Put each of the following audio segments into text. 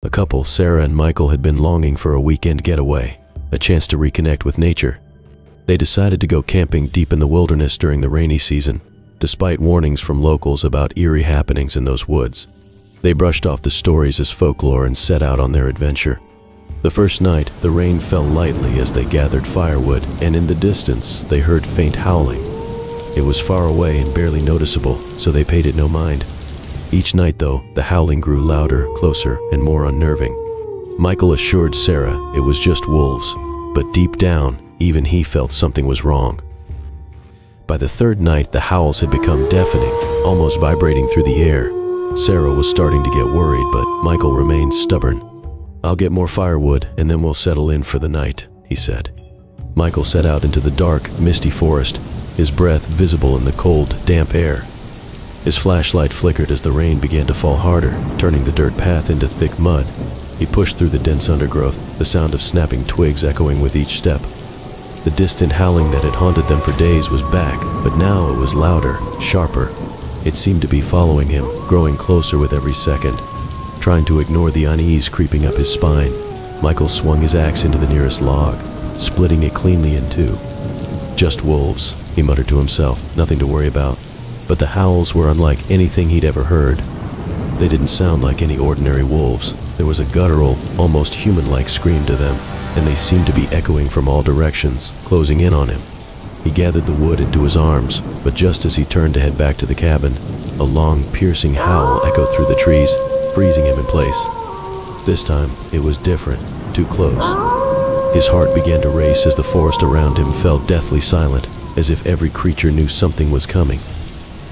The couple, Sarah and Michael, had been longing for a weekend getaway, a chance to reconnect with nature. They decided to go camping deep in the wilderness during the rainy season, despite warnings from locals about eerie happenings in those woods. They brushed off the stories as folklore and set out on their adventure. The first night, the rain fell lightly as they gathered firewood, and in the distance, they heard faint howling. It was far away and barely noticeable, so they paid it no mind. Each night, though, the howling grew louder, closer, and more unnerving. Michael assured Sarah it was just wolves, but deep down, even he felt something was wrong. By the third night, the howls had become deafening, almost vibrating through the air. Sarah was starting to get worried, but Michael remained stubborn. "I'll get more firewood, and then we'll settle in for the night," he said. Michael set out into the dark, misty forest, his breath visible in the cold, damp air. His flashlight flickered as the rain began to fall harder, turning the dirt path into thick mud. He pushed through the dense undergrowth, the sound of snapping twigs echoing with each step. The distant howling that had haunted them for days was back, but now it was louder, sharper. It seemed to be following him, growing closer with every second. Trying to ignore the unease creeping up his spine, Michael swung his axe into the nearest log, splitting it cleanly in two. "Just wolves," he muttered to himself, "nothing to worry about." But the howls were unlike anything he'd ever heard. They didn't sound like any ordinary wolves. There was a guttural, almost human-like scream to them, and they seemed to be echoing from all directions, closing in on him. He gathered the wood into his arms, but just as he turned to head back to the cabin, a long, piercing howl echoed through the trees, freezing him in place. This time, it was different, too close. His heart began to race as the forest around him fell deathly silent, as if every creature knew something was coming.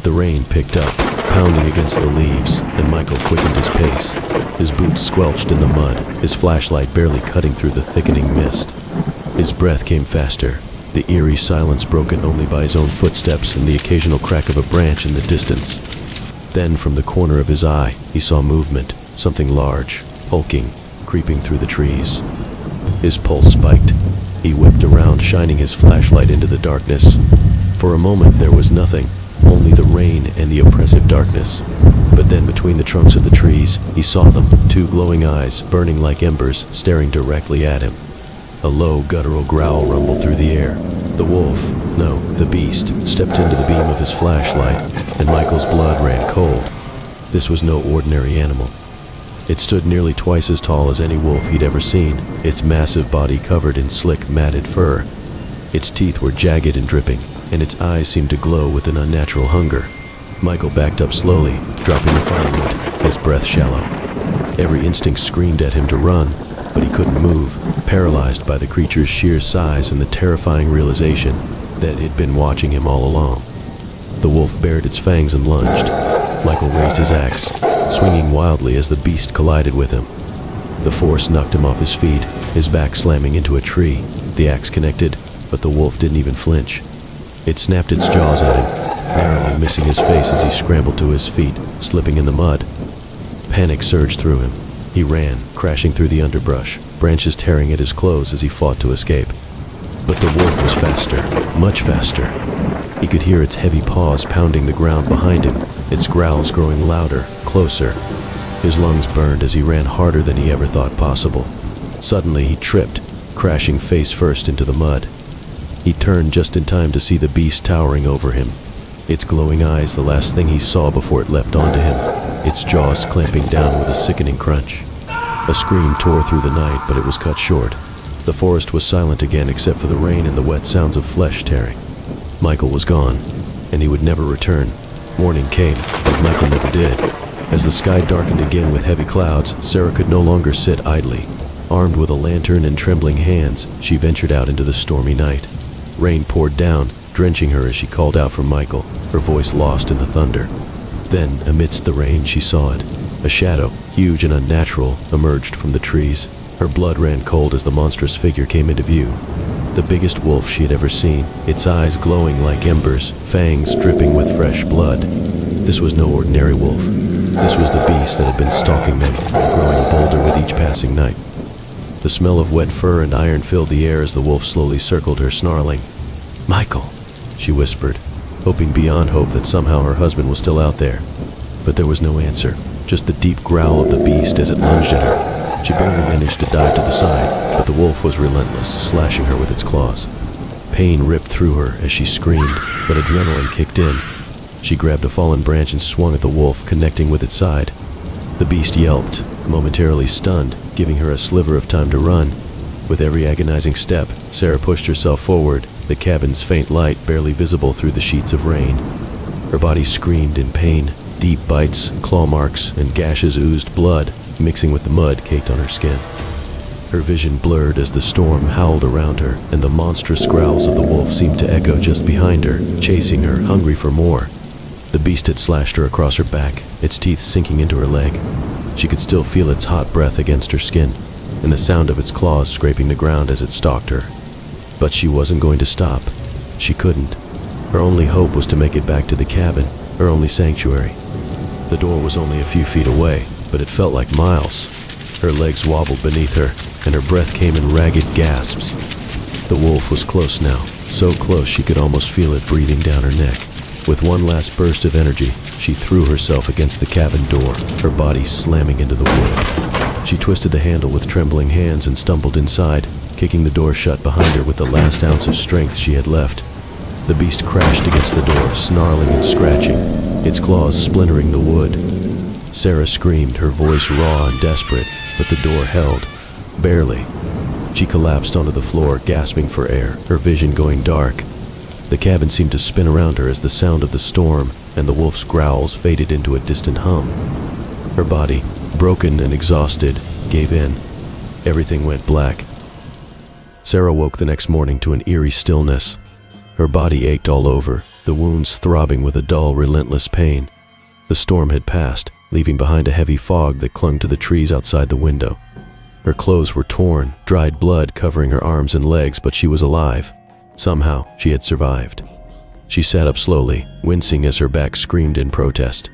The rain picked up, pounding against the leaves, and Michael quickened his pace. His boots squelched in the mud, his flashlight barely cutting through the thickening mist. His breath came faster, the eerie silence broken only by his own footsteps and the occasional crack of a branch in the distance. Then, from the corner of his eye, he saw movement, something large, hulking, creeping through the trees. His pulse spiked. He whipped around, shining his flashlight into the darkness. For a moment, there was nothing. Only the rain and the oppressive darkness. But then between the trunks of the trees, he saw them, two glowing eyes, burning like embers, staring directly at him. A low, guttural growl rumbled through the air. The wolf, no, the beast, stepped into the beam of his flashlight, and Michael's blood ran cold. This was no ordinary animal. It stood nearly twice as tall as any wolf he'd ever seen, its massive body covered in slick, matted fur. Its teeth were jagged and dripping, and its eyes seemed to glow with an unnatural hunger. Michael backed up slowly, dropping the firewood, his breath shallow. Every instinct screamed at him to run, but he couldn't move, paralyzed by the creature's sheer size and the terrifying realization that it'd been watching him all along. The wolf bared its fangs and lunged. Michael raised his axe, swinging wildly as the beast collided with him. The force knocked him off his feet, his back slamming into a tree. The axe connected, but the wolf didn't even flinch. It snapped its jaws at him, narrowly missing his face as he scrambled to his feet, slipping in the mud. Panic surged through him. He ran, crashing through the underbrush, branches tearing at his clothes as he fought to escape. But the wolf was faster, much faster. He could hear its heavy paws pounding the ground behind him, its growls growing louder, closer. His lungs burned as he ran harder than he ever thought possible. Suddenly he tripped, crashing face first into the mud. He turned just in time to see the beast towering over him, its glowing eyes the last thing he saw before it leapt onto him, its jaws clamping down with a sickening crunch. A scream tore through the night, but it was cut short. The forest was silent again except for the rain and the wet sounds of flesh tearing. Michael was gone, and he would never return. Morning came, but Michael never did. As the sky darkened again with heavy clouds, Sarah could no longer sit idly. Armed with a lantern and trembling hands, she ventured out into the stormy night. Rain poured down, drenching her as she called out for Michael, her voice lost in the thunder. Then, amidst the rain, she saw it. A shadow, huge and unnatural, emerged from the trees. Her blood ran cold as the monstrous figure came into view. The biggest wolf she had ever seen, its eyes glowing like embers, fangs dripping with fresh blood. This was no ordinary wolf. This was the beast that had been stalking them, growing bolder with each passing night. The smell of wet fur and iron filled the air as the wolf slowly circled her, snarling. "Michael," she whispered, hoping beyond hope that somehow her husband was still out there. But there was no answer, just the deep growl of the beast as it lunged at her. She barely managed to dive to the side, but the wolf was relentless, slashing her with its claws. Pain ripped through her as she screamed, but adrenaline kicked in. She grabbed a fallen branch and swung at the wolf, connecting with its side. The beast yelped, momentarily stunned, giving her a sliver of time to run. With every agonizing step, Sarah pushed herself forward, the cabin's faint light barely visible through the sheets of rain. Her body screamed in pain, deep bites, claw marks, and gashes oozed blood, mixing with the mud caked on her skin. Her vision blurred as the storm howled around her, and the monstrous growls of the wolf seemed to echo just behind her, chasing her, hungry for more. The beast had slashed her across her back, its teeth sinking into her leg. She could still feel its hot breath against her skin, and the sound of its claws scraping the ground as it stalked her. But she wasn't going to stop. She couldn't. Her only hope was to make it back to the cabin, her only sanctuary. The door was only a few feet away, but it felt like miles. Her legs wobbled beneath her, and her breath came in ragged gasps. The wolf was close now, so close she could almost feel it breathing down her neck. With one last burst of energy, she threw herself against the cabin door, her body slamming into the wood. She twisted the handle with trembling hands and stumbled inside, kicking the door shut behind her with the last ounce of strength she had left. The beast crashed against the door, snarling and scratching, its claws splintering the wood. Sarah screamed, her voice raw and desperate, but the door held. Barely. She collapsed onto the floor, gasping for air, her vision going dark. The cabin seemed to spin around her as the sound of the storm and the wolf's growls faded into a distant hum. Her body, broken and exhausted, gave in. Everything went black. Sarah woke the next morning to an eerie stillness. Her body ached all over, the wounds throbbing with a dull, relentless pain. The storm had passed, leaving behind a heavy fog that clung to the trees outside the window. Her clothes were torn, dried blood covering her arms and legs, but she was alive. Somehow, she had survived. She sat up slowly, wincing as her back screamed in protest.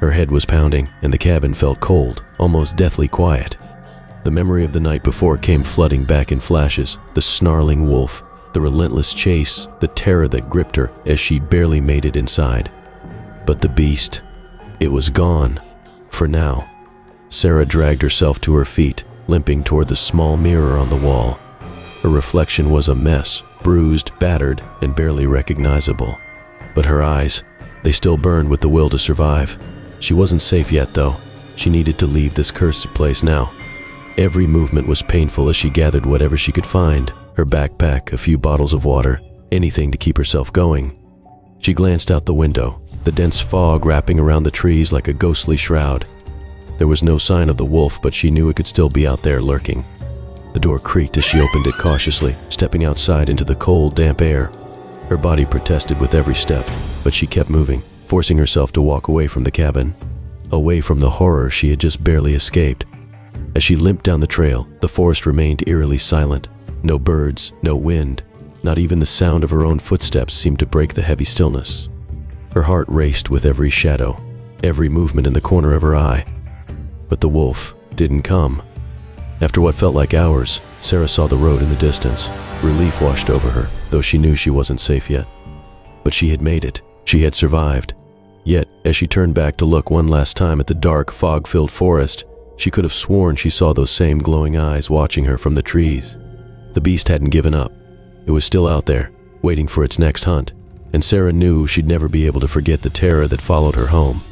Her head was pounding, and the cabin felt cold, almost deathly quiet. The memory of the night before came flooding back in flashes, the snarling wolf, the relentless chase, the terror that gripped her as she barely made it inside. But the beast, it was gone. For now. Sarah dragged herself to her feet, limping toward the small mirror on the wall. Her reflection was a mess, bruised, battered, and barely recognizable. But her eyes, they still burned with the will to survive. She wasn't safe yet, though. She needed to leave this cursed place now. Every movement was painful as she gathered whatever she could find, her backpack, a few bottles of water, anything to keep herself going. She glanced out the window, the dense fog wrapping around the trees like a ghostly shroud. There was no sign of the wolf, but she knew it could still be out there lurking. The door creaked as she opened it cautiously, stepping outside into the cold, damp air. Her body protested with every step, but she kept moving, forcing herself to walk away from the cabin, away from the horror she had just barely escaped. As she limped down the trail, the forest remained eerily silent. No birds, no wind, not even the sound of her own footsteps seemed to break the heavy stillness. Her heart raced with every shadow, every movement in the corner of her eye. But the wolf didn't come. After what felt like hours, Sarah saw the road in the distance. Relief washed over her, though she knew she wasn't safe yet. But she had made it. She had survived. Yet, as she turned back to look one last time at the dark, fog-filled forest, she could have sworn she saw those same glowing eyes watching her from the trees. The beast hadn't given up. It was still out there, waiting for its next hunt, and Sarah knew she'd never be able to forget the terror that followed her home.